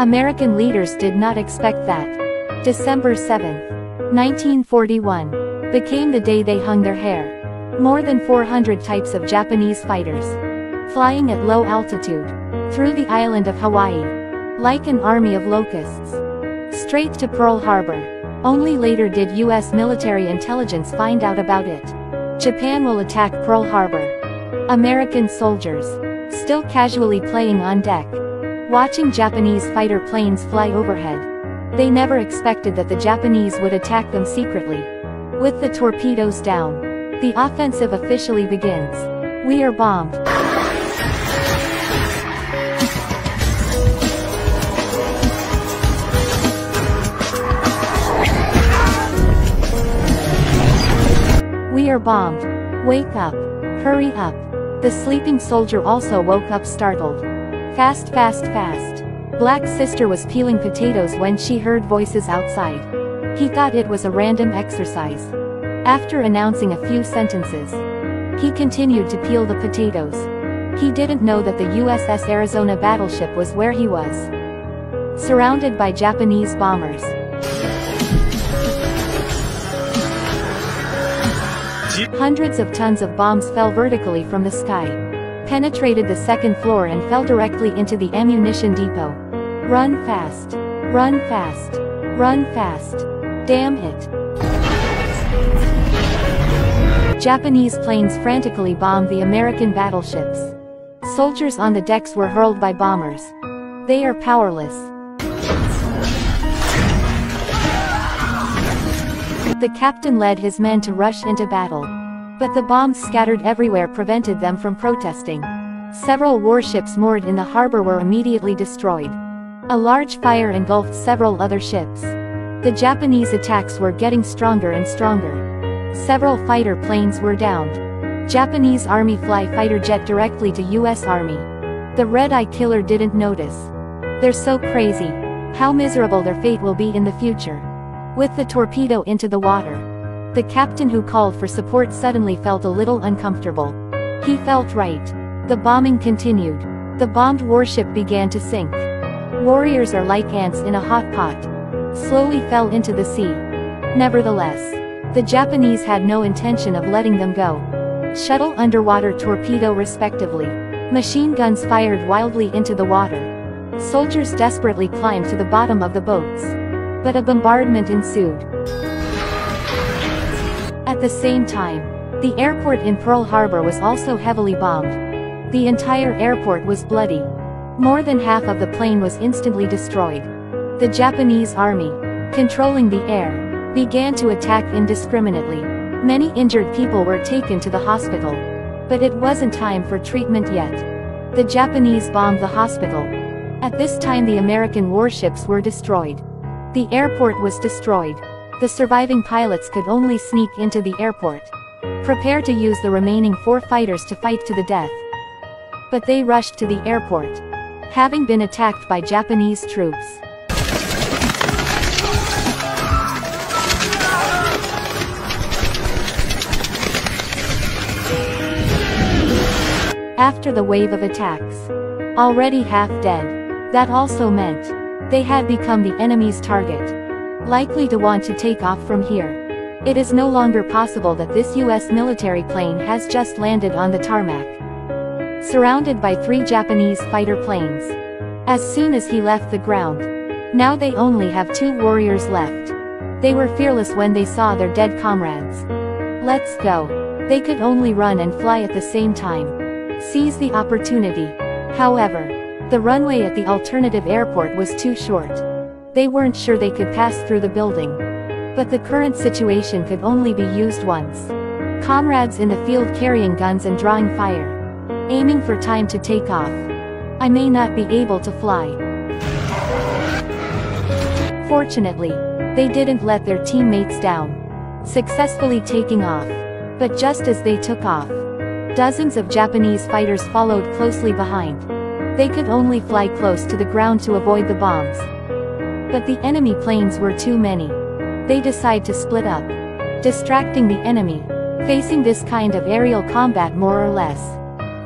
American leaders did not expect that. December 7, 1941, became the day they hung their hair. More than 400 types of Japanese fighters, flying at low altitude, through the island of Hawaii, like an army of locusts, straight to Pearl Harbor. Only later did U.S. military intelligence find out about it. Japan will attack Pearl Harbor. American soldiers, still casually playing on deck, watching Japanese fighter planes fly overhead. They never expected that the Japanese would attack them secretly. With the torpedoes down, the offensive officially begins. We are bombed. We are bombed. Wake up. Hurry up. The sleeping soldier also woke up startled. Fast, fast, fast. Black sister was peeling potatoes when she heard voices outside. He thought it was a random exercise. After announcing a few sentences, he continued to peel the potatoes. He didn't know that the USS Arizona battleship was where he was, surrounded by Japanese bombers. Hundreds of tons of bombs fell vertically from the sky, penetrated the second floor and fell directly into the ammunition depot. Run fast. Run fast. Run fast. Damn it. Japanese planes frantically bombed the American battleships. Soldiers on the decks were hurled by bombers. They are powerless. The captain led his men to rush into battle. But the bombs scattered everywhere prevented them from protesting. Several warships moored in the harbor were immediately destroyed. A large fire engulfed several other ships. The Japanese attacks were getting stronger and stronger. Several fighter planes were downed. Japanese Army fly fighter jet directly to U.S. Army. The Red-Eye Killer didn't notice. They're so crazy. How miserable their fate will be in the future. With the torpedo into the water, the captain who called for support suddenly felt a little uncomfortable. He felt right. The bombing continued. The bombed warship began to sink. Warriors are like ants in a hot pot. Slowly fell into the sea. Nevertheless, the Japanese had no intention of letting them go. Shuttle underwater torpedo respectively. Machine guns fired wildly into the water. Soldiers desperately climbed to the bottom of the boats. But a bombardment ensued. At the same time, the airport in Pearl Harbor was also heavily bombed. The entire airport was bloody. More than half of the plane was instantly destroyed. The Japanese army, controlling the air, began to attack indiscriminately. Many injured people were taken to the hospital. But it wasn't time for treatment yet. The Japanese bombed the hospital. At this time the American warships were destroyed. The airport was destroyed. The surviving pilots could only sneak into the airport. Prepare to use the remaining 4 fighters to fight to the death. But they rushed to the airport, having been attacked by Japanese troops. After the wave of attacks, already half dead, that also meant they had become the enemy's target, likely to want to take off from here. It is no longer possible that this U.S. military plane has just landed on the tarmac, surrounded by 3 Japanese fighter planes. As soon as he left the ground, now they only have 2 warriors left. They were fearless when they saw their dead comrades. Let's go. They could only run and fly at the same time. Seize the opportunity. However, the runway at the alternative airport was too short. They weren't sure they could pass through the building. But the current situation could only be used once. Comrades in the field carrying guns and drawing fire, aiming for time to take off. I may not be able to fly. Fortunately, they didn't let their teammates down, successfully taking off. But just as they took off, dozens of Japanese fighters followed closely behind. They could only fly close to the ground to avoid the bombs. But the enemy planes were too many. They decide to split up, distracting the enemy, facing this kind of aerial combat more or less.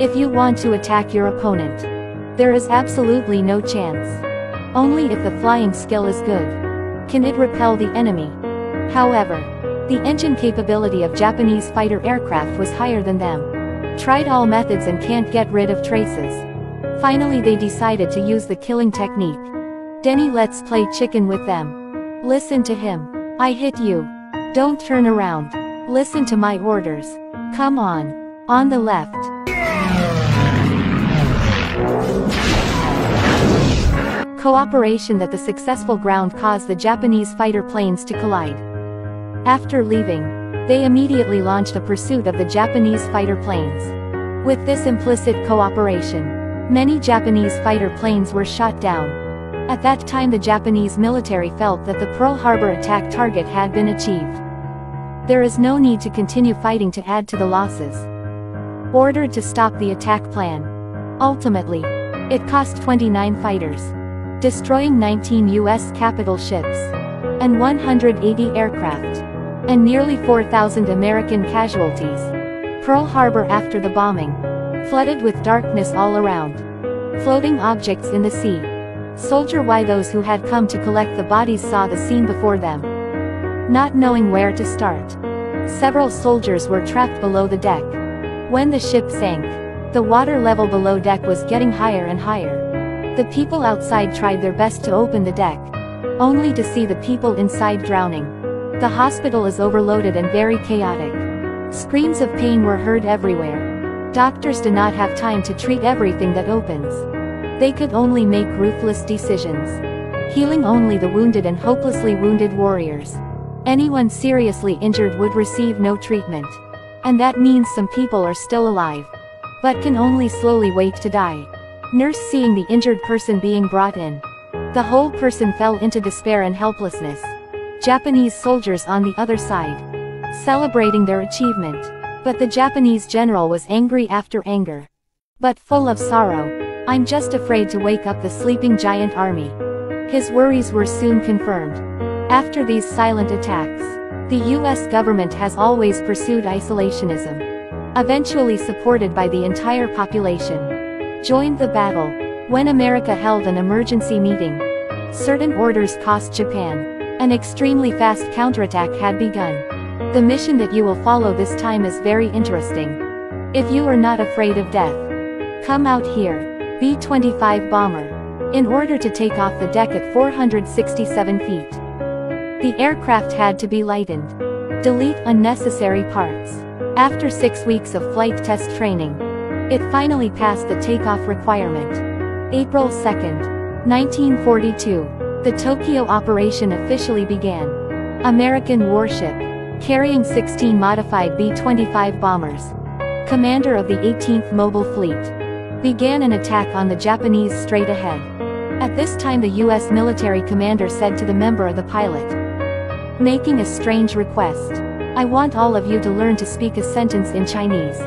If you want to attack your opponent, there is absolutely no chance. only if the flying skill is good can it repel the enemy. However, the engine capability of Japanese fighter aircraft was higher than them. Tried all methods and can't get rid of traces. Finally they decided to use the killing technique. Denny let's play chicken with them. Listen to him. I hit you. Don't turn around. Listen to my orders. Come on. On the left. Cooperation that the successful ground caused the Japanese fighter planes to collide. After leaving, they immediately launched a pursuit of the Japanese fighter planes. With this implicit cooperation, many Japanese fighter planes were shot down. At that time the Japanese military felt that the Pearl Harbor attack target had been achieved. There is no need to continue fighting to add to the losses. Ordered to stop the attack plan. Ultimately, it cost 29 fighters, destroying 19 U.S. capital ships, and 180 aircraft, and nearly 4,000 American casualties. Pearl Harbor after the bombing, flooded with darkness all around. Floating objects in the sea. Soldier why those who had come to collect the bodies saw the scene before them. Not knowing where to start. Several soldiers were trapped below the deck. When the ship sank, the water level below deck was getting higher and higher. The people outside tried their best to open the deck, only to see the people inside drowning. The hospital is overloaded and very chaotic. Screams of pain were heard everywhere. Doctors do not have time to treat everything that opens. They could only make ruthless decisions. Healing only the wounded and hopelessly wounded warriors. Anyone seriously injured would receive no treatment. And that means some people are still alive, but can only slowly wait to die. Nurse seeing the injured person being brought in. The whole person fell into despair and helplessness. Japanese soldiers on the other side, celebrating their achievement. But the Japanese general was angry after anger, but full of sorrow. I'm just afraid to wake up the sleeping giant army. His worries were soon confirmed. After these silent attacks, the US government has always pursued isolationism. Eventually supported by the entire population. Joined the battle. When America held an emergency meeting, certain orders cost Japan. An extremely fast counterattack had begun. The mission that you will follow this time is very interesting. If you are not afraid of death, come out here. B-25 bomber. In order to take off the deck at 467 feet. The aircraft had to be lightened. Delete unnecessary parts. After 6 weeks of flight test training, it finally passed the takeoff requirement. April 2, 1942, the Tokyo operation officially began. American warship, carrying 16 modified B-25 bombers. Commander of the 18th Mobile Fleet. Began an attack on the Japanese straight ahead. At this time the US military commander said to the member of the pilot, making a strange request, I want all of you to learn to speak a sentence in Chinese.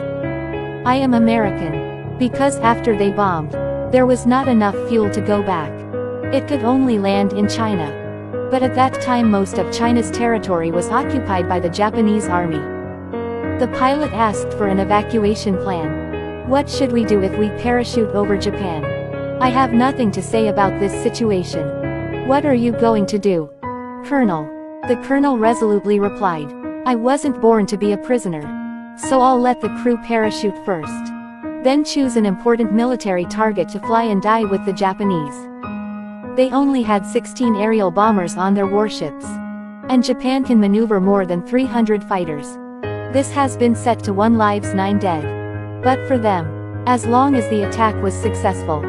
I am American. Because after they bombed, there was not enough fuel to go back. It could only land in China. But at that time most of China's territory was occupied by the Japanese army. The pilot asked for an evacuation plan. What should we do if we parachute over Japan? I have nothing to say about this situation. What are you going to do? Colonel. The colonel resolutely replied. I wasn't born to be a prisoner. So I'll let the crew parachute first. Then choose an important military target to fly and die with the Japanese. They only had 16 aerial bombers on their warships. And Japan can maneuver more than 300 fighters. This has been set to 1 lives 9 dead. But for them, as long as the attack was successful,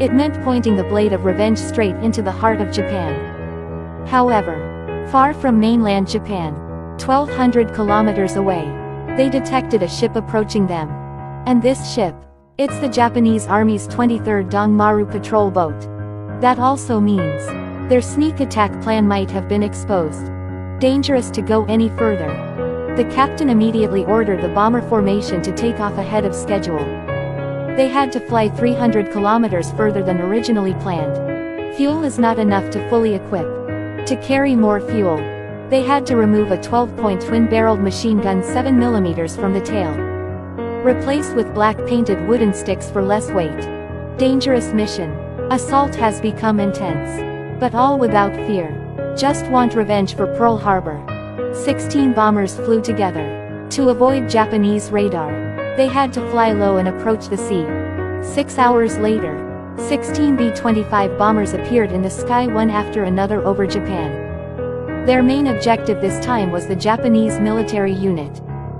it meant pointing the blade of revenge straight into the heart of Japan. However, far from mainland Japan, 1,200 kilometers away, they detected a ship approaching them. And this ship, it's the Japanese Army's 23rd Dongmaru patrol boat. That also means, their sneak attack plan might have been exposed. Dangerous to go any further. The captain immediately ordered the bomber formation to take off ahead of schedule. They had to fly 300 kilometers further than originally planned. Fuel is not enough to fully equip. To carry more fuel, they had to remove a 12-point twin-barreled machine gun 7mm from the tail. Replaced with black painted wooden sticks for less weight. Dangerous mission. Assault has become intense. But all without fear. Just want revenge for Pearl Harbor. 16 bombers flew together. To avoid Japanese radar, they had to fly low and approach the sea. 6 hours later, 16 B-25 bombers appeared in the sky one after another over Japan. Their main objective this time was the Japanese military unit,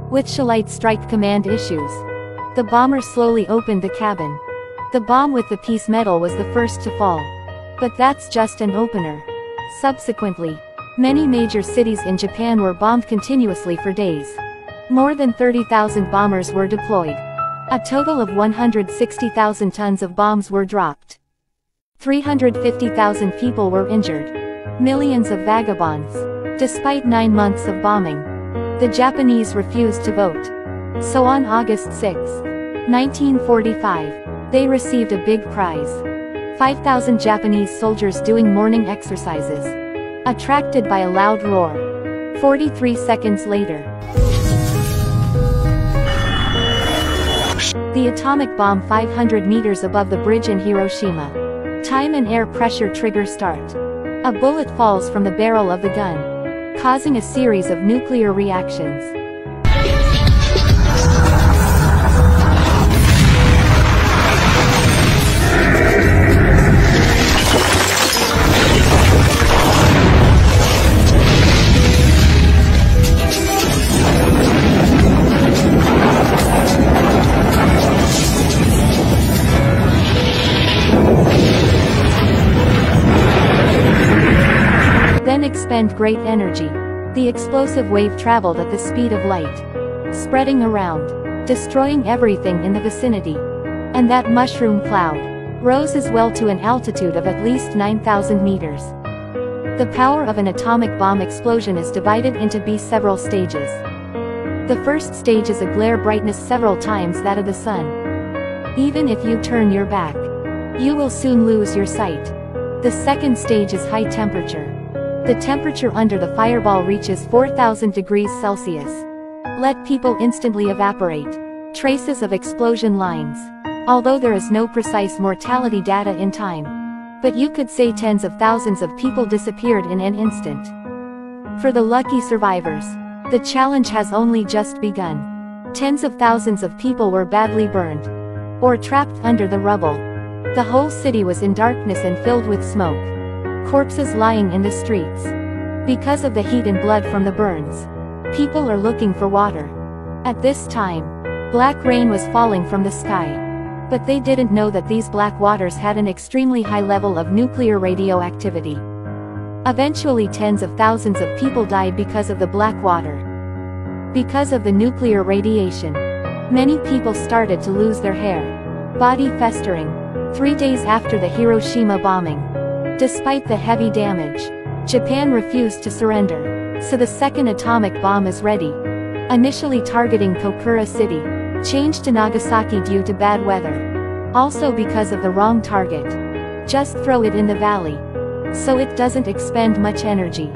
which Shielite Strike Command issues. The bomber slowly opened the cabin. The bomb with the peace medal was the first to fall. But that's just an opener. Subsequently, many major cities in Japan were bombed continuously for days. More than 30,000 bombers were deployed. A total of 160,000 tons of bombs were dropped. 350,000 people were injured. Millions of vagabonds. Despite 9 months of bombing, the Japanese refused to vote. So on August 6, 1945, they received a big prize. 5,000 Japanese soldiers doing morning exercises. Attracted by a loud roar. 43 seconds later, the atomic bomb 500 meters above the bridge in Hiroshima. Time and air pressure trigger start. A bullet falls from the barrel of the gun, causing a series of nuclear reactions. Expend great energy. The explosive wave traveled at the speed of light, spreading around, destroying everything in the vicinity. And that mushroom cloud rose as well to an altitude of at least 9,000 meters. The power of an atomic bomb explosion is divided into several stages. The first stage is a glare brightness several times that of the sun. Even if you turn your back, you will soon lose your sight. The second stage is high temperature. The temperature under the fireball reaches 4,000 degrees Celsius. Let people instantly evaporate. Traces of explosion lines. Although there is no precise mortality data in time, but you could say tens of thousands of people disappeared in an instant. For the lucky survivors, the challenge has only just begun. Tens of thousands of people were badly burned or trapped under the rubble. The whole city was in darkness and filled with smoke. Corpses lying in the streets. Because of the heat and blood from the burns, people are looking for water. At this time, black rain was falling from the sky. But they didn't know that these black waters had an extremely high level of nuclear radioactivity. Eventually tens of thousands of people died because of the black water. Because of the nuclear radiation, many people started to lose their hair, body festering. 3 days after the Hiroshima bombing, despite the heavy damage, Japan refused to surrender, so the second atomic bomb is ready. Initially targeting Kokura city, changed to Nagasaki due to bad weather. Also because of the wrong target. Just throw it in the valley, so it doesn't expend much energy.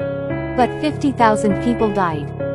But 50,000 people died.